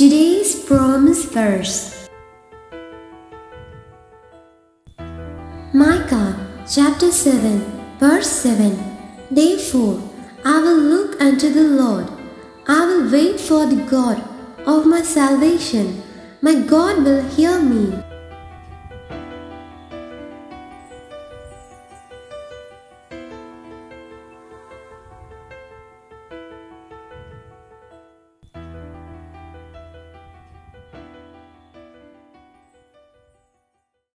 Today's promise verse, Micah chapter 7 verse 7. Therefore I will look unto the Lord, I will wait for the God of my salvation, my God will hear me.